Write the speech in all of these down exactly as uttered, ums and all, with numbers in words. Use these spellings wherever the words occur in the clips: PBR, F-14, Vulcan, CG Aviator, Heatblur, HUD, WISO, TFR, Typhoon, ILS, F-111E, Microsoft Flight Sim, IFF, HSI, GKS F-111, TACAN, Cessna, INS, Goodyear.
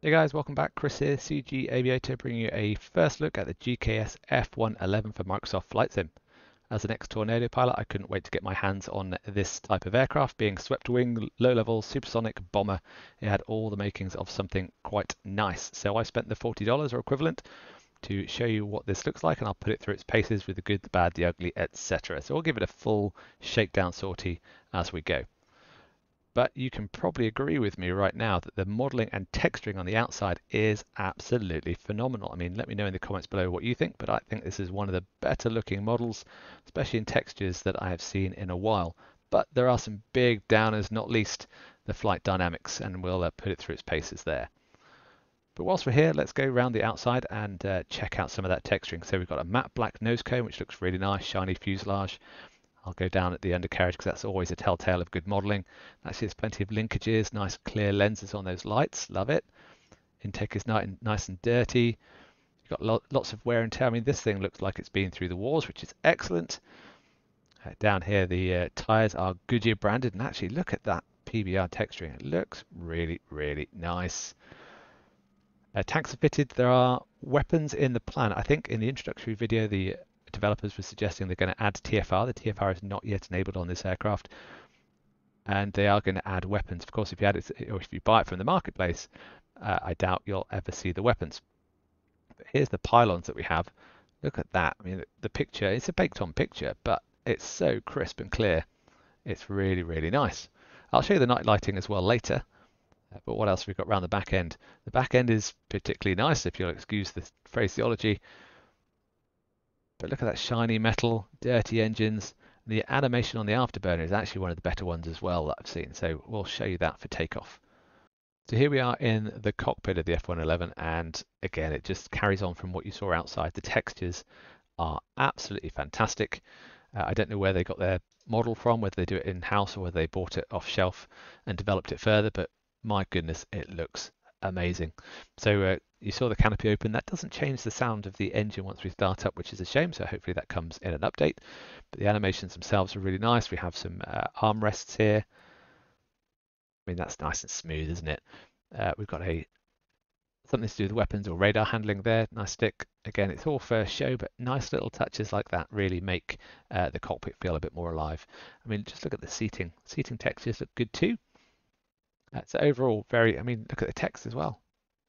Hey guys, welcome back. Chris here, C G Aviator, bringing you a first look at the G K S F one eleven for Microsoft Flight Sim. As an ex-Tornado pilot, I couldn't wait to get my hands on this type of aircraft. Being swept wing, low-level, supersonic bomber, it had all the makings of something quite nice. So I spent the forty dollars or equivalent to show you what this looks like, and I'll put it through its paces with the good, the bad, the ugly, et cetera. So we'll give it a full shakedown sortie as we go. But you can probably agree with me right now that the modeling and texturing on the outside is absolutely phenomenal. I mean, let me know in the comments below what you think, but I think this is one of the better looking models, especially in textures, that I have seen in a while. But there are some big downers, not least the flight dynamics, and we'll uh, put it through its paces there. But whilst we're here, let's go around the outside and uh, check out some of that texturing. So we've got a matte black nose cone, which looks really nice, shiny fuselage. I'll go down at the undercarriage because that's always a telltale of good modelling. Actually, there's plenty of linkages, nice clear lenses on those lights, love it. Intake is nice and dirty. You've got lo lots of wear and tear. I mean, this thing looks like it's been through the wars, which is excellent. Uh, down here, the uh, tyres are Goodyear branded, and actually look at that P B R texturing. It looks really, really nice. Uh, tanks are fitted. There are weapons in the plan. I think in the introductory video, the developers were suggesting they're going to add T F R. The T F R is not yet enabled on this aircraft, and they are going to add weapons. Of course, if you add it, or if you buy it from the marketplace, uh, I doubt you'll ever see the weapons. But here's the pylons that we have. Look at that. I mean, the picture, it's a baked-on picture, but it's so crisp and clear. It's really, really nice. I'll show you the night lighting as well later. Uh, but what else have we got around the back end? The back end is particularly nice, if you'll excuse the phraseology. But look at that shiny metal, dirty engines. The animation on the afterburner is actually one of the better ones as well that I've seen. So we'll show you that for takeoff. So here we are in the cockpit of the F one eleven. And again, it just carries on from what you saw outside. The textures are absolutely fantastic. Uh, I don't know where they got their model from, whether they do it in-house or whether they bought it off shelf and developed it further. But my goodness, it looks amazing. So uh, you saw the canopy open. That doesn't change the sound of the engine once we start up, which is a shame, so hopefully that comes in an update. But the animations themselves are really nice. We have some uh, armrests here. I mean, that's nice and smooth, isn't it? Uh, we've got a something to do with weapons or radar handling there. Nice stick. Again, it's all first show, but nice little touches like that really make uh, the cockpit feel a bit more alive. I mean, just look at the seating. Seating textures look good too. Uh, so overall, very, I mean, look at the text as well.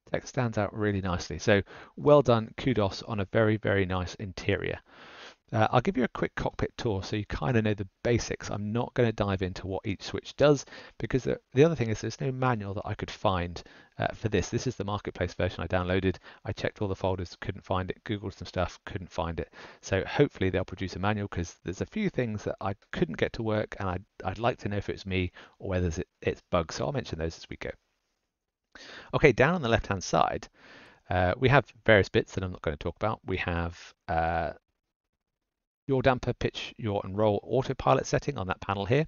Text stands out really nicely. So well done, kudos on a very, very nice interior. Uh, I'll give you a quick cockpit tour so you kind of know the basics. I'm not going to dive into what each switch does, because the, the other thing is there's no manual that I could find uh, for this. This is the marketplace version I downloaded. I checked all the folders, couldn't find it, Googled some stuff, couldn't find it. So hopefully they'll produce a manual, because there's a few things that I couldn't get to work, and I'd, I'd like to know if it's me or whether it's, it's bugs. So I'll mention those as we go. Okay, down on the left-hand side, uh, we have various bits that I'm not going to talk about. We have uh, yaw damper, pitch, yaw and roll autopilot setting on that panel here.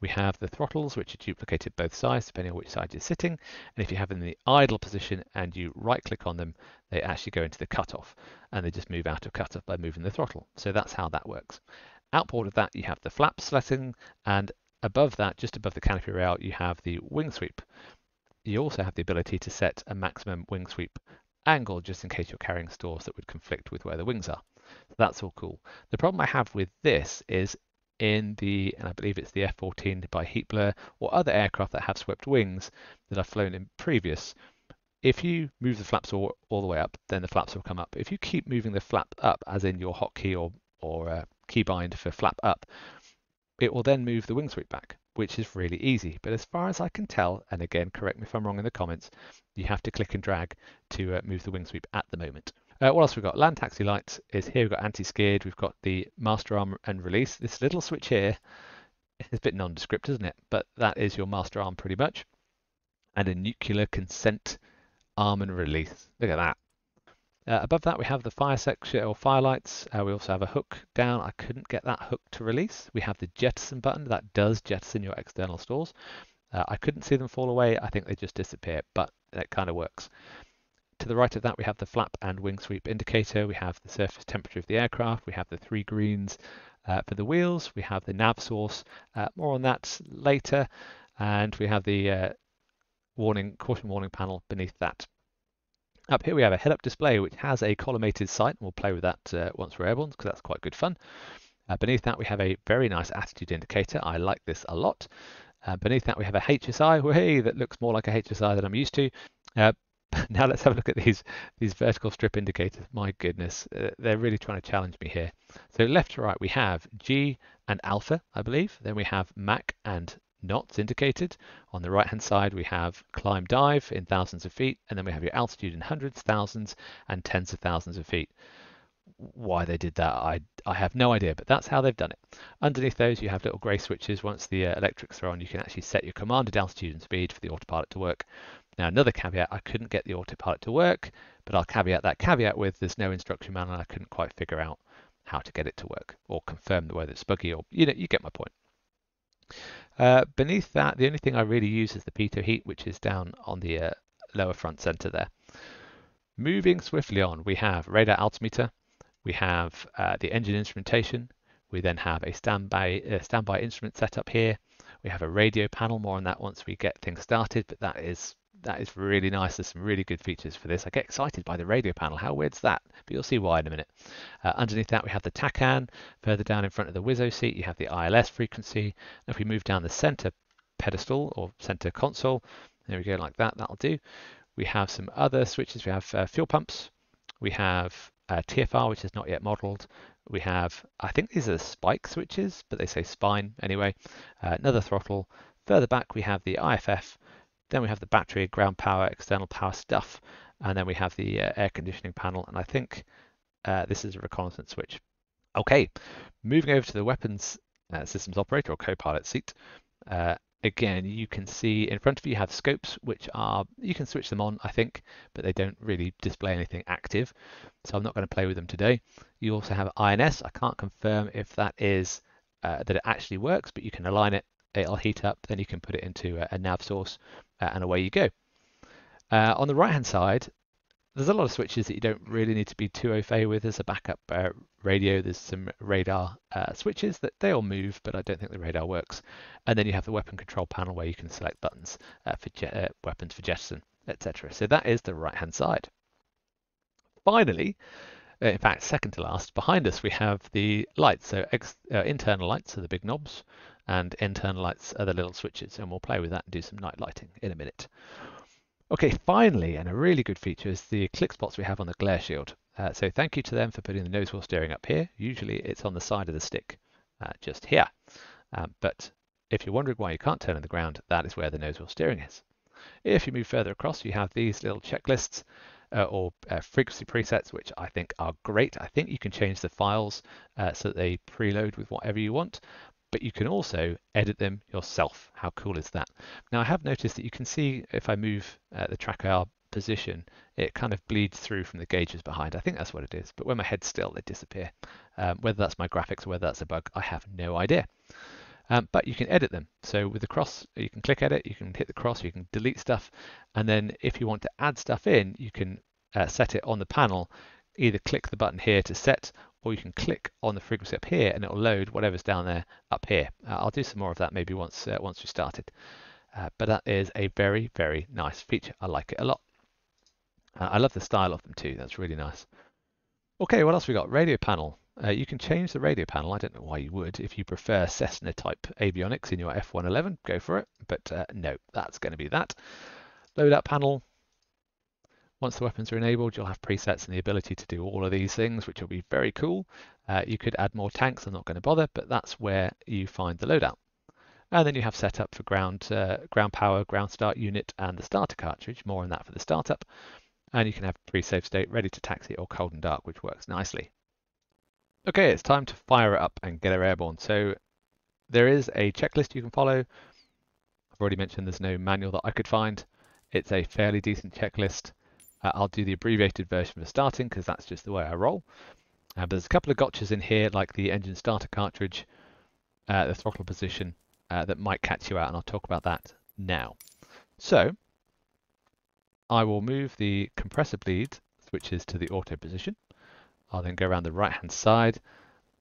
We have the throttles, which are duplicated both sides, depending on which side you're sitting. And if you have them in the idle position and you right-click on them, they actually go into the cutoff, and they just move out of cutoff by moving the throttle. So that's how that works. Outboard of that, you have the flap setting, and above that, just above the canopy rail, you have the wing sweep. You also have the ability to set a maximum wing sweep angle, just in case you're carrying stores that would conflict with where the wings are. So that's all cool. The problem I have with this is in the, and I believe it's the F fourteen by Heatblur or other aircraft that have swept wings that I've flown in previous, if you move the flaps all, all the way up, then the flaps will come up. If you keep moving the flap up, as in your hotkey or, or uh, keybind for flap up, it will then move the wing sweep back, which is really easy. But as far as I can tell, and again, correct me if I'm wrong in the comments, you have to click and drag to uh, move the wing sweep at the moment. Uh, what else we've got? Land taxi lights is here. We've got anti-skid. We've got the master arm and release. This little switch here is a bit nondescript, isn't it? But that is your master arm pretty much. And a nuclear consent arm and release. Look at that. Uh, above that, we have the fire section or fire lights. Uh, we also have a hook down. I couldn't get that hook to release. We have the jettison button that does jettison your external stores. Uh, I couldn't see them fall away. I think they just disappear, but that kind of works. To the right of that, we have the flap and wing sweep indicator. We have the surface temperature of the aircraft. We have the three greens uh, for the wheels. We have the nav source. Uh, more on that later. And we have the uh, warning, caution warning panel beneath that. Up here we have a head-up display which has a collimated sight, and we'll play with that uh, once we're airborne because that's quite good fun. Uh, beneath that we have a very nice attitude indicator. I like this a lot. Uh, beneath that we have a H S I, whey, that looks more like a H S I than I'm used to. Uh, now let's have a look at these these vertical strip indicators. My goodness, uh, they're really trying to challenge me here. So left to right we have G and alpha, I believe. Then we have Mach and knots indicated. On the right hand side we have climb dive in thousands of feet, and then we have your altitude in hundreds, thousands and tens of thousands of feet. Why they did that, I, I have no idea, but that's how they've done it. Underneath those you have little grey switches. Once the uh, electrics are on, you can actually set your commanded altitude and speed for the autopilot to work. Now another caveat, I couldn't get the autopilot to work, but I'll caveat that caveat with there's no instruction manual, and I couldn't quite figure out how to get it to work or confirm the way that it's buggy, or you know, you get my point. Uh, beneath that, the only thing I really use is the pitot heat, which is down on the uh, lower front center there. Moving swiftly on, we have radar altimeter, we have uh, the engine instrumentation, we then have a standby, uh, standby instrument setup here, we have a radio panel, more on that once we get things started, but that is that is really nice. There's some really good features for this. I get excited by the radio panel. How weird's that? But you'll see why in a minute. Uh, underneath that, we have the TACAN. Further down in front of the WISO seat, you have the I L S frequency. And if we move down the center pedestal or center console, there we go, like that. That'll do. We have some other switches. We have uh, fuel pumps. We have uh, T F R, which is not yet modeled. We have, I think these are the spike switches, but they say spine anyway. Uh, another throttle. Further back, we have the I F F. Then we have the battery, ground power, external power stuff, and then we have the uh, air conditioning panel, and I think uh, this is a reconnaissance switch. Okay, moving over to the weapons uh, systems operator or co-pilot seat. Uh, again, you can see in front of you have scopes, which are, you can switch them on, I think, but they don't really display anything active, so I'm not going to play with them today. You also have I N S. I can't confirm if that is, uh, that it actually works, but you can align it. It'll heat up, then you can put it into a, a nav source, uh, and away you go. Uh, on the right hand side, there's a lot of switches that you don't really need to be too au fait with. There's a backup uh, radio, there's some radar uh, switches that they all move, but I don't think the radar works. And then you have the weapon control panel where you can select buttons uh, for jet, uh, weapons for jettison, et cetera. So that is the right hand side. Finally, uh, in fact, second to last, behind us we have the lights, so ex uh, internal lights are the big knobs, and internal lights are the little switches, and we'll play with that and do some night lighting in a minute. Okay, finally, and a really good feature is the click spots we have on the glare shield. Uh, so thank you to them for putting the nose wheel steering up here. Usually it's on the side of the stick, uh, just here. Um, but if you're wondering why you can't turn on the ground, that is where the nose wheel steering is. If you move further across, you have these little checklists uh, or uh, frequency presets, which I think are great. I think you can change the files uh, so that they preload with whatever you want, but you can also edit them yourself. How cool is that? Now I have noticed that you can see if I move uh, the track I R position, it kind of bleeds through from the gauges behind. I think that's what it is, but when my head's still, they disappear. Um, whether that's my graphics or whether that's a bug, I have no idea. Um, but you can edit them. So with the cross, you can click edit, you can hit the cross, you can delete stuff. And then if you want to add stuff in, you can uh, set it on the panel, either click the button here to set, or you can click on the frequency up here and it'll load whatever's down there up here. Uh, I'll do some more of that maybe once uh, once we started. Uh, but that is a very, very nice feature. I like it a lot. Uh, I love the style of them too. That's really nice. Okay, what else we got? Radio panel. Uh, you can change the radio panel. I don't know why you would. If you prefer Cessna type avionics in your F one eleven, go for it. But uh, no, that's going to be that. Loadout panel. Once the weapons are enabled, you'll have presets and the ability to do all of these things, which will be very cool. Uh, you could add more tanks. I'm not going to bother, but that's where you find the loadout. And then you have setup for ground, uh, ground power, ground start unit, and the starter cartridge. More on that for the startup. And you can have pre-save state, ready to taxi, or cold and dark, which works nicely. Okay, it's time to fire it up and get her airborne. So there is a checklist you can follow. I've already mentioned there's no manual that I could find. It's a fairly decent checklist. Uh, I'll do the abbreviated version for starting because that's just the way I roll. Uh, but there's a couple of gotchas in here, like the engine starter cartridge, uh, the throttle position, uh, that might catch you out, and I'll talk about that now. So I will move the compressor bleed switches to the auto position. I'll then go around the right-hand side.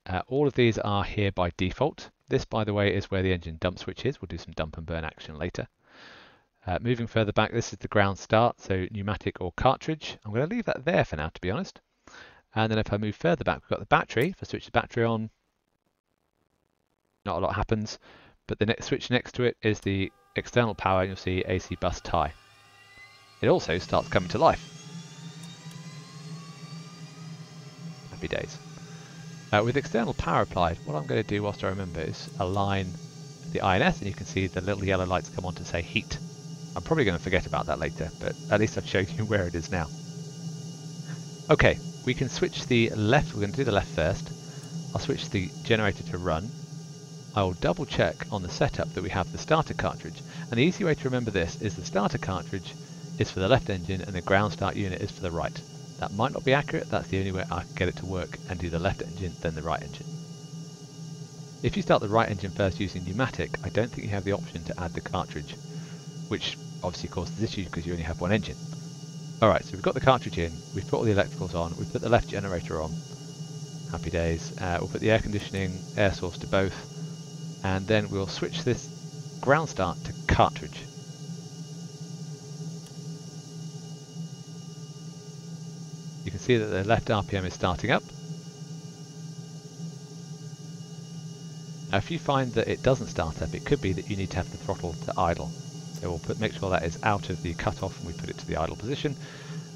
Uh, all of these are here by default. This, by the way, is where the engine dump switch is. We'll do some dump and burn action later. Uh, moving further back, this is the ground start, so pneumatic or cartridge. I'm going to leave that there for now, to be honest. And then if I move further back, we've got the battery. If I switch the battery on, not a lot happens. But the next switch next to it is the external power, and you'll see A C bus tie. It also starts coming to life. Happy days. Uh, with external power applied, what I'm going to do whilst I remember is align the I N S, and you can see the little yellow lights come on to say heat. I'm probably going to forget about that later, but at least I've shown you where it is now. Okay, we can switch the left. We're going to do the left first. I'll switch the generator to run. I will double check on the setup that we have the starter cartridge. And the easy way to remember this is the starter cartridge is for the left engine and the ground start unit is for the right. That might not be accurate. That's the only way I can get it to work and do the left engine, then the right engine. If you start the right engine first using pneumatic, I don't think you have the option to add the cartridge, which obviously causes issues because you only have one engine. Alright, so we've got the cartridge in, we've put all the electricals on, we've put the left generator on, happy days. Uh, we'll put the air conditioning, air source to both, and then we'll switch this ground start to cartridge. You can see that the left R P M is starting up. Now if you find that it doesn't start up, it could be that you need to have the throttle to idle. So we'll put, make sure that is out of the cutoff and we put it to the idle position.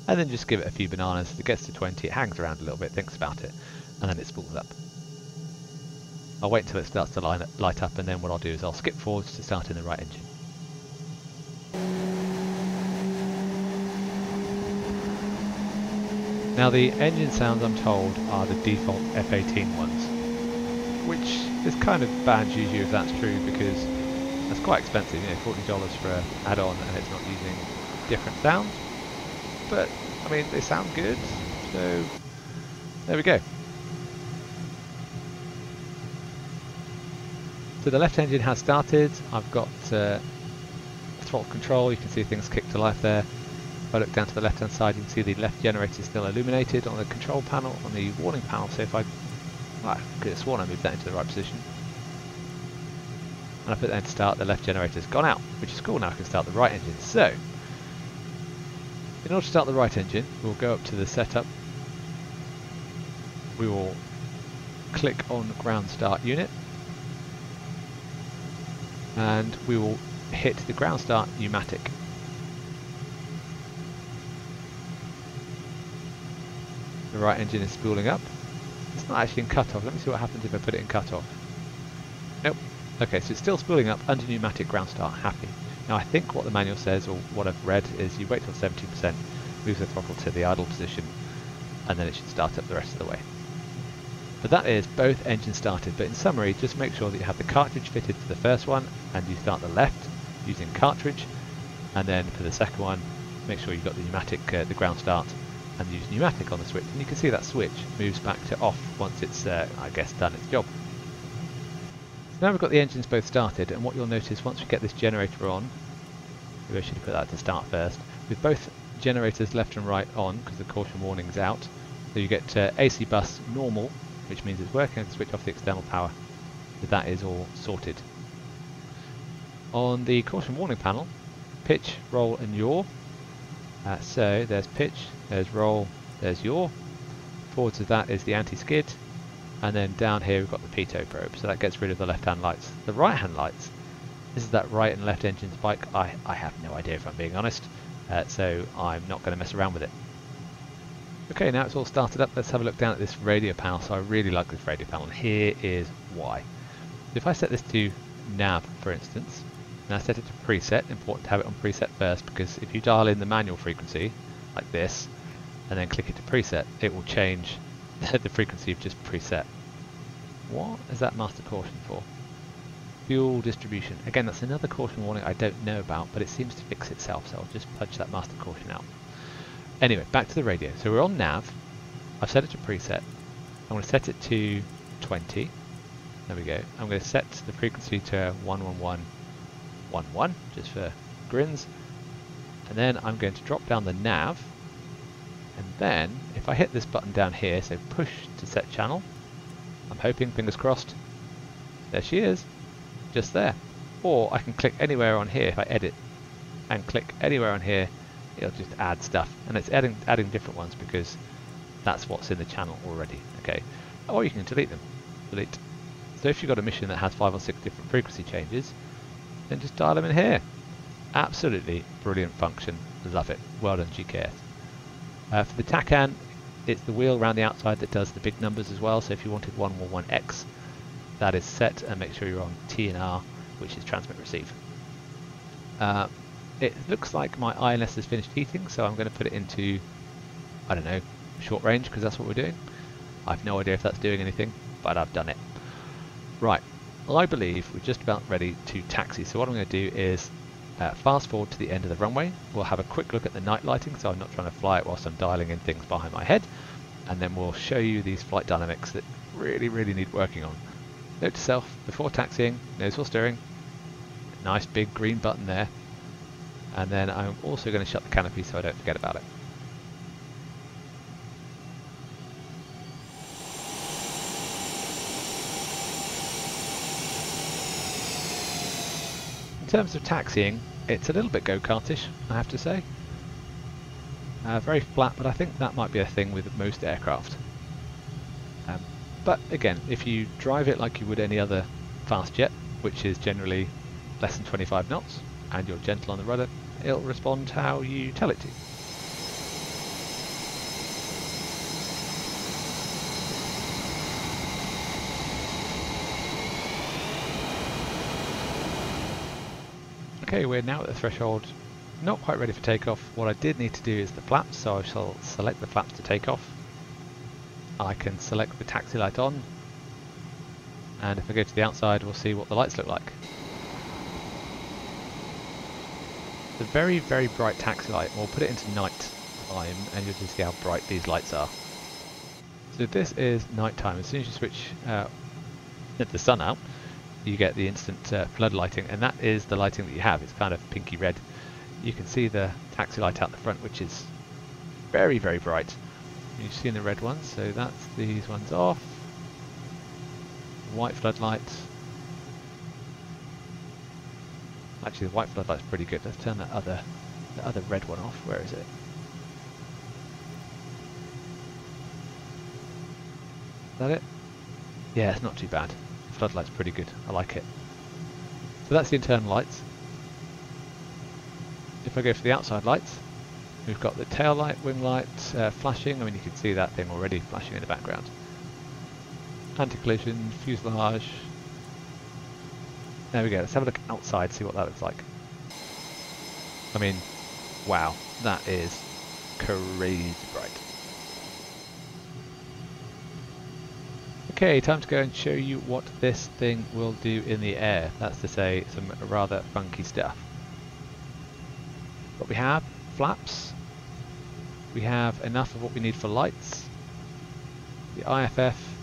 And then just give it a few bananas. If it gets to twenty, it hangs around a little bit, thinks about it, and then it spools up. I'll wait until it starts to line, light up, and then what I'll do is I'll skip forwards to start in the right engine. Now the engine sounds, I'm told, are the default F eighteen ones, which is kind of bad juju if that's true, because that's quite expensive, you know, forty dollars for an add-on and it's not using different sounds. But, I mean, they sound good, so there we go. So the left engine has started. I've got uh, throttle control, you can see things kick to life there. If I look down to the left hand side, you can see the left generator is still illuminated on the control panel, on the warning panel, so if I, I could have sworn I moved that into the right position. And I put that in to start, the left generator's gone out, which is cool, now I can start the right engine. So, in order to start the right engine, we'll go up to the setup, we will click on ground start unit, and we will hit the ground start pneumatic. The right engine is spooling up. It's not actually in cutoff, let me see what happens if I put it in cutoff. Nope. Okay, so it's still spooling up under pneumatic ground start, happy. Now I think what the manual says, or what I've read, is you wait till seventy percent, move the throttle to the idle position, and then it should start up the rest of the way. But that is both engines started, but in summary, just make sure that you have the cartridge fitted for the first one, and you start the left using cartridge, and then for the second one, make sure you've got the pneumatic, uh, the ground start, and use pneumatic on the switch. And you can see that switch moves back to off once it's, uh, I guess, done its job. Now we've got the engines both started, and what you'll notice once we get this generator on, maybe I should put that to start first, with both generators left and right on, because the caution warning's out, so you get uh, A C bus normal, which means it's working, and switch off the external power, so that is all sorted. On the caution warning panel, pitch, roll and yaw, uh, so there's pitch, there's roll, there's yaw, forwards of that is the anti-skid, and then down here we've got the pitot probe, so that gets rid of the left-hand lights. The right-hand lights, this is that right and left engine spike, I, I have no idea if I'm being honest, uh, so I'm not going to mess around with it. Okay, now it's all started up, let's have a look down at this radio panel. So I really like this radio panel, and here is why. If I set this to nav, for instance, and I set it to preset, important to have it on preset first, because if you dial in the manual frequency, like this, and then click it to preset, it will change the frequency you've just preset. What is that master caution for? Fuel distribution. Again, that's another caution warning I don't know about, but it seems to fix itself, so I'll just punch that master caution out. Anyway, back to the radio. So we're on nav. I've set it to preset. I'm going to set it to twenty. There we go. I'm going to set the frequency to one one one one one, just for grins. And then I'm going to drop down the nav. And then, if I hit this button down here, so push to set channel, I'm hoping, fingers crossed, there she is, just there. Or I can click anywhere on here if I edit, and click anywhere on here, it'll just add stuff, and it's adding adding different ones because that's what's in the channel already. Okay, or you can delete them. Delete. So if you've got a mission that has five or six different frequency changes, then just dial them in here. Absolutely brilliant function. Love it. Well done, G K S. Uh, for the TACAN, it's the wheel around the outside that does the big numbers as well. So if you wanted one one one X, that is set, and make sure you're on T and R, which is transmit receive. Uh, it looks like my I L S has finished heating, so I'm going to put it into, I don't know, short range, because that's what we're doing. I've no idea if that's doing anything, but I've done it. Right, well, I believe we're just about ready to taxi. So what I'm going to do is uh, fast forward to the end of the runway. We'll have a quick look at the night lighting, so I'm not trying to fly it whilst I'm dialing in things behind my head, and then we'll show you these flight dynamics that really, really need working on. Note to self, before taxiing, nose for steering, nice big green button there. And then I'm also going to shut the canopy so I don't forget about it. In terms of taxiing, it's a little bit go-kartish, I have to say. Uh, very flat, but I think that might be a thing with most aircraft. Um, but again, if you drive it like you would any other fast jet, which is generally less than twenty-five knots, and you're gentle on the rudder, it'll respond how you tell it to. Okay, we're now at the threshold, not quite ready for takeoff. What I did need to do is the flaps, so I shall select the flaps to take off. I can select the taxi light on, and if I go to the outside, we'll see what the lights look like. A very very bright taxi light. We'll put it into night time and you'll just see how bright these lights are. So this is night time. As soon as you switch uh, the sun out, you get the instant uh, flood lighting, and that is the lighting that you have. It's kind of pinky red. You can see the taxi light out the front, which is very very bright. You've seen the red ones, so that's these ones off. White floodlights. Actually, the white floodlight's pretty good. Let's turn that other, the other red one off. Where is it? Is that it? Yeah, it's not too bad. The floodlight's pretty good. I like it. So that's the internal lights. If I go for the outside lights, we've got the tail light, wing light, uh, flashing. I mean, you can see that thing already flashing in the background. Anti-collision, fuselage. There we go, let's have a look outside, see what that looks like. I mean, wow, that is crazy bright. Okay, time to go and show you what this thing will do in the air. That's to say, some rather funky stuff. What we have, flaps. We have enough of what we need for lights. The I F F,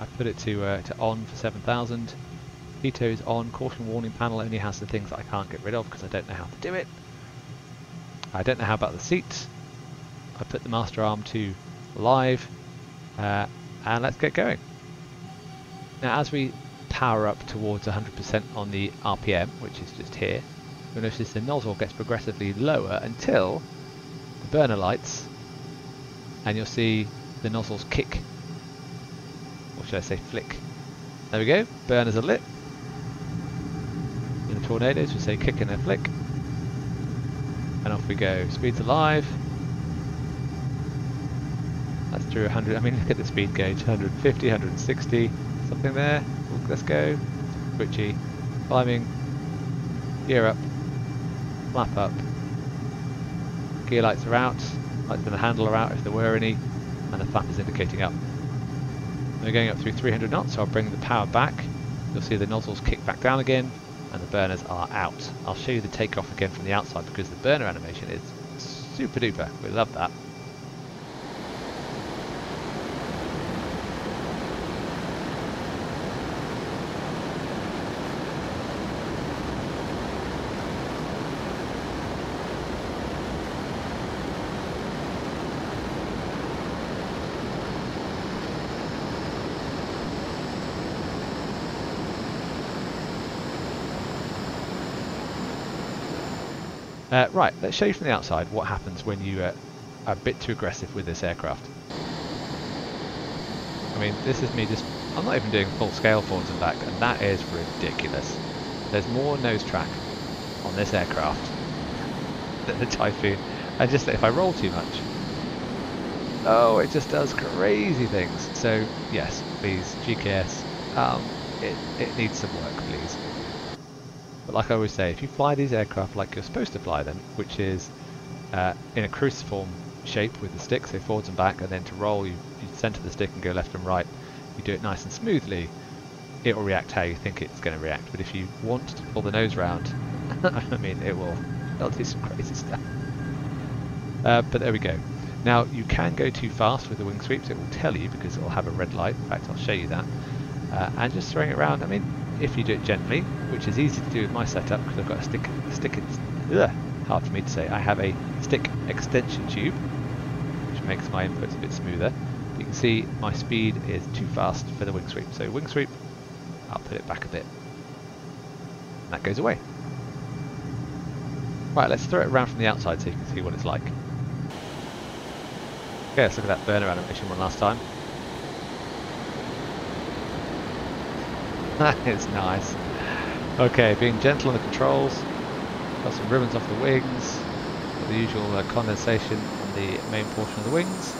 I put it to, uh, to on for seven thousand. Veto is on, caution warning panel only has the things that I can't get rid of because I don't know how to do it. I don't know how about the seats. I put the master arm to live, uh, and let's get going. Now as we power up towards one hundred percent on the R P M, which is just here, you'll notice the nozzle gets progressively lower until the burner lights, and you'll see the nozzles kick, or should I say flick. There we go, burners are lit. Tornadoes, we say kick and a flick, and off we go. Speed's alive. That's through one hundred. I mean, look at the speed gauge: one hundred fifty, one hundred sixty, something there. Let's go. Twitchy, climbing. Gear up. Flap up. Gear lights are out. Lights on the handle are out if there were any, and the flap is indicating up. We're going up through three hundred knots, so I'll bring the power back. You'll see the nozzles kick back down again. And the burners are out. I'll show you the takeoff again from the outside because the burner animation is super duper. We love that. Uh, right, let's show you from the outside what happens when you uh, are a bit too aggressive with this aircraft. I mean, this is me just, I'm not even doing full scale forwards and back, and that is ridiculous. There's more nose track on this aircraft than the Typhoon. And just if I roll too much, oh, it just does crazy things. So yes, please, G K S, um, it, it needs some work, please. But like I always say, if you fly these aircraft like you're supposed to fly them, which is uh, in a cruciform shape with the stick, so forwards and back, and then to roll, you, you centre the stick and go left and right, you do it nice and smoothly, it will react how you think it's going to react. But if you want to pull the nose round, I mean, it will, it'll do some crazy stuff. Uh, but there we go. Now, you can go too fast with the wing sweeps, it will tell you because it will have a red light. In fact, I'll show you that. Uh, and just throwing it around, I mean, if you do it gently, which is easy to do with my setup because I've got a stick, stick ugh, hard for me to say, I have a stick extension tube, which makes my inputs a bit smoother. You can see my speed is too fast for the wing sweep. So wing sweep, I'll put it back a bit. And that goes away. Right, let's throw it around from the outside so you can see what it's like. Okay, let's look at that burner animation one last time. That is nice. Okay, being gentle on the controls. Got some ribbons off the wings. Got the usual uh, condensation on the main portion of the wings.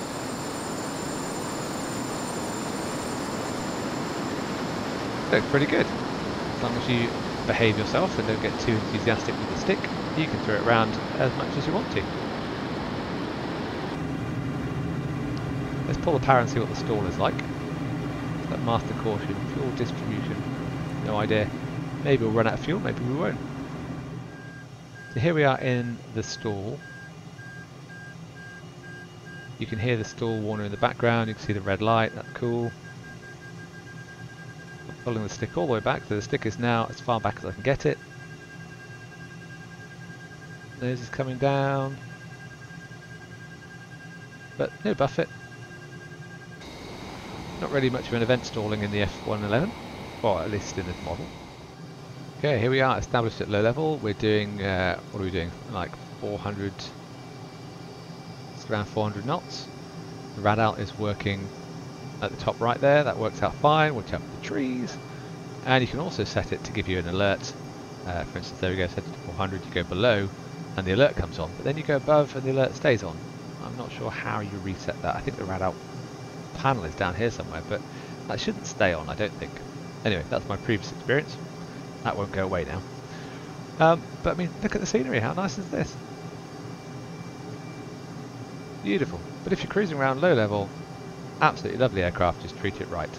Look pretty good. As long as you behave yourself and don't get too enthusiastic with the stick, you can throw it around as much as you want to. Let's pull the power and see what the stall is like. That master caution, fuel distribution, no idea. Maybe we'll run out of fuel, maybe we won't. So here we are in the stall. You can hear the stall warner in the background, you can see the red light, that's cool. I'm pulling the stick all the way back, so the stick is now as far back as I can get it. Nose is coming down, but no buffet. Not really much of an event stalling in the F one eleven, or at least in this model. Okay, here we are established at low level. We're doing, uh, what are we doing? Like four hundred, it's around four hundred knots. The rad out is working at the top right there. That works out fine. Watch out for the trees. And you can also set it to give you an alert. Uh, for instance, there we go, set it to four hundred. You go below and the alert comes on, but then you go above and the alert stays on. I'm not sure how you reset that. I think the rad out panel is down here somewhere, but that shouldn't stay on, I don't think. Anyway, that's my previous experience. That won't go away now. Um, but I mean, look at the scenery. How nice is this? Beautiful. But if you're cruising around low level, absolutely lovely aircraft. Just treat it right.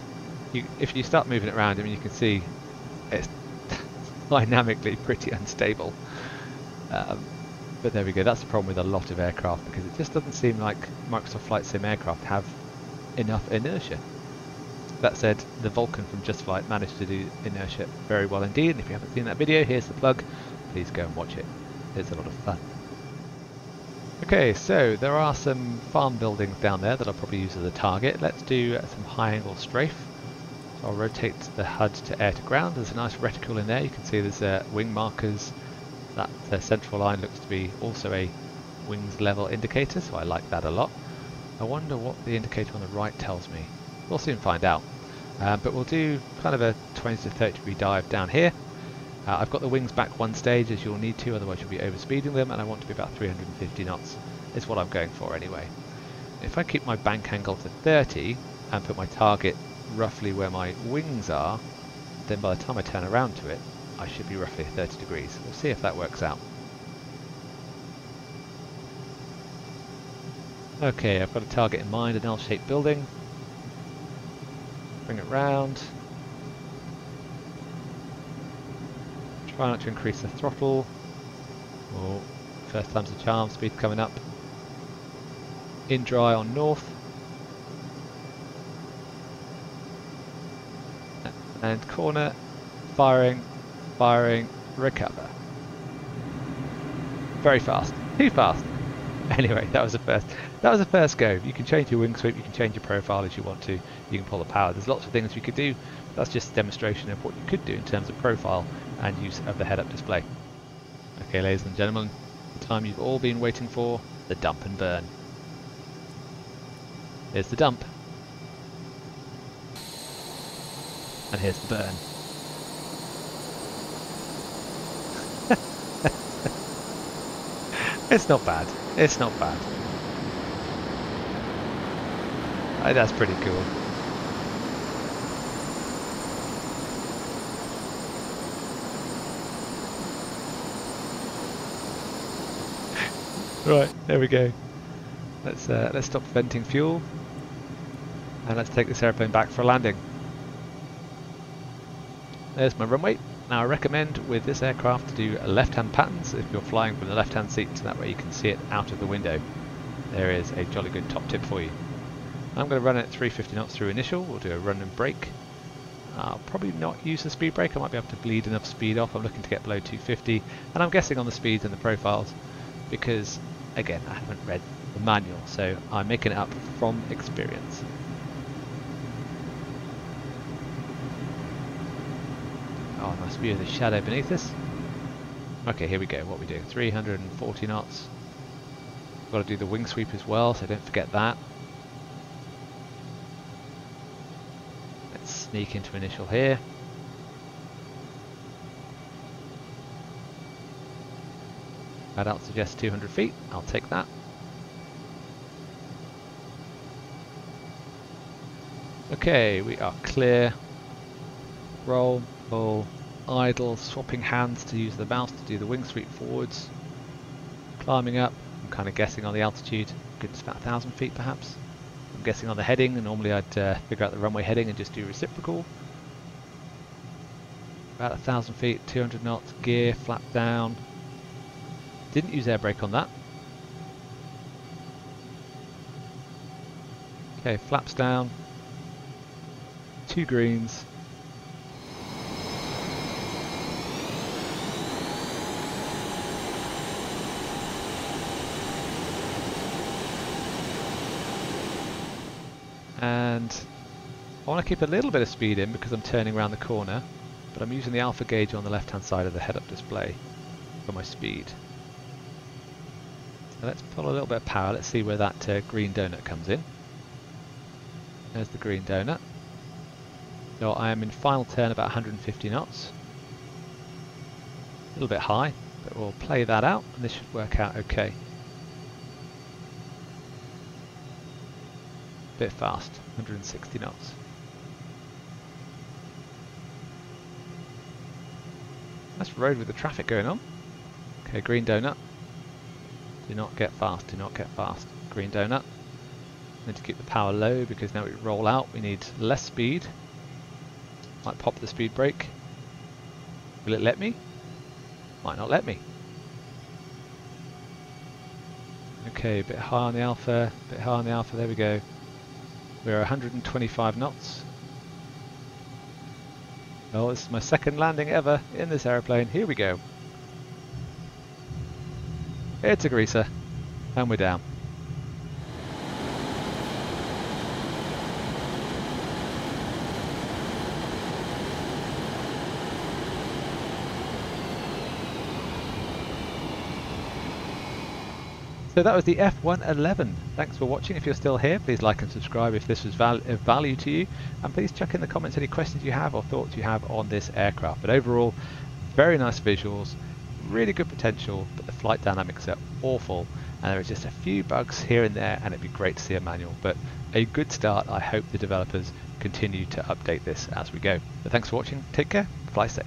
You, if you start moving it around, I mean, you can see it's dynamically pretty unstable. Um, but there we go. That's the problem with a lot of aircraft, because it just doesn't seem like Microsoft Flight Sim aircraft have enough inertia. That said, the Vulcan from Just Flight managed to do inertia very well indeed, and if you haven't seen that video, here's the plug, please go and watch it. It's a lot of fun. Okay, so there are some farm buildings down there that I'll probably use as a target. Let's do some high angle strafe. So I'll rotate the H U D to air to ground. There's a nice reticle in there. You can see there's uh, wing markers. That uh, central line looks to be also a wings level indicator, so I like that a lot. I wonder what the indicator on the right tells me. We'll soon find out. Uh, but we'll do kind of a twenty to thirty degree dive down here. Uh, I've got the wings back one stage, as you'll need to, otherwise you'll be overspeeding them, and I want to be about three hundred fifty knots. It's what I'm going for anyway. If I keep my bank angle to thirty and put my target roughly where my wings are, then by the time I turn around to it, I should be roughly thirty degrees. We'll see if that works out. Okay, I've got a target in mind, an L-shaped building. Bring it round. Try not to increase the throttle. Oh, first time's a charm, speed coming up. In dry on north. And corner, firing, firing, recover. Very fast, too fast. Anyway, that was the first. That was the first go. You can change your wing sweep, you can change your profile as you want to, you can pull the power. There's lots of things you could do. That's just a demonstration of what you could do in terms of profile and use of the head-up display. Okay, ladies and gentlemen, The time you've all been waiting for, the dump and burn. Here's the dump. And here's the burn. It's not bad. It's not bad. I, that's pretty cool. Right, there we go. Let's uh, let's stop venting fuel, and let's take this airplane back for a landing. There's my runway. Now I recommend with this aircraft to do left-hand patterns if you're flying from the left-hand seat, so that way you can see it out of the window. There is a jolly good top tip for you. I'm going to run it at three fifty knots through initial. We'll do a run and brake. I'll probably not use the speed brake. I might be able to bleed enough speed off. I'm looking to get below two fifty, and I'm guessing on the speeds and the profiles because, again, I haven't read the manual, so I'm making it up from experience. Oh, nice view of the shadow beneath us. Okay, here we go. What are we doing? three forty knots. Got to do the wing sweep as well, so don't forget that. Let's sneak into initial here. That out suggests two hundred feet. I'll take that. Okay, we are clear. Roll, pull, idle, swapping hands to use the mouse to do the wing sweep forwards. Climbing up, I'm kind of guessing on the altitude. Goodness, about one thousand feet perhaps. I'm guessing on the heading, and normally I'd uh, figure out the runway heading and just do reciprocal. About one thousand feet, two hundred knots, gear, flap down. Didn't use air brake on that. Okay, flaps down. Two greens. And I want to keep a little bit of speed in because I'm turning around the corner, but I'm using the alpha gauge on the left hand side of the head up display for my speed. Let's pull a little bit of power. Let's see where that uh, green donut comes in. There's the green donut. So I am in final turn about one hundred fifty knots. A little bit high, but we'll play that out and this should work out okay. Bit fast, one hundred sixty knots. Nice road with the traffic going on. Okay, green donut. Do not get fast, do not get fast. Green donut. Need to keep the power low because now we roll out, we need less speed. Might pop the speed brake. Will it let me? Might not let me. Okay, a bit high on the alpha, a bit high on the alpha, there we go. We're one hundred twenty-five knots. Well, this is my second landing ever in this aeroplane. Here we go. It's a greaser, and we're down. So that was the F one eleven. Thanks for watching. If you're still here, please like and subscribe if this was val of value to you. And please chuck in the comments any questions you have or thoughts you have on this aircraft. But overall, very nice visuals. Really good potential, but the flight dynamics are awful and there are just a few bugs here and there, and it'd be great to see a manual, but a good start. I hope the developers continue to update this as we go. But thanks for watching, take care, fly safe.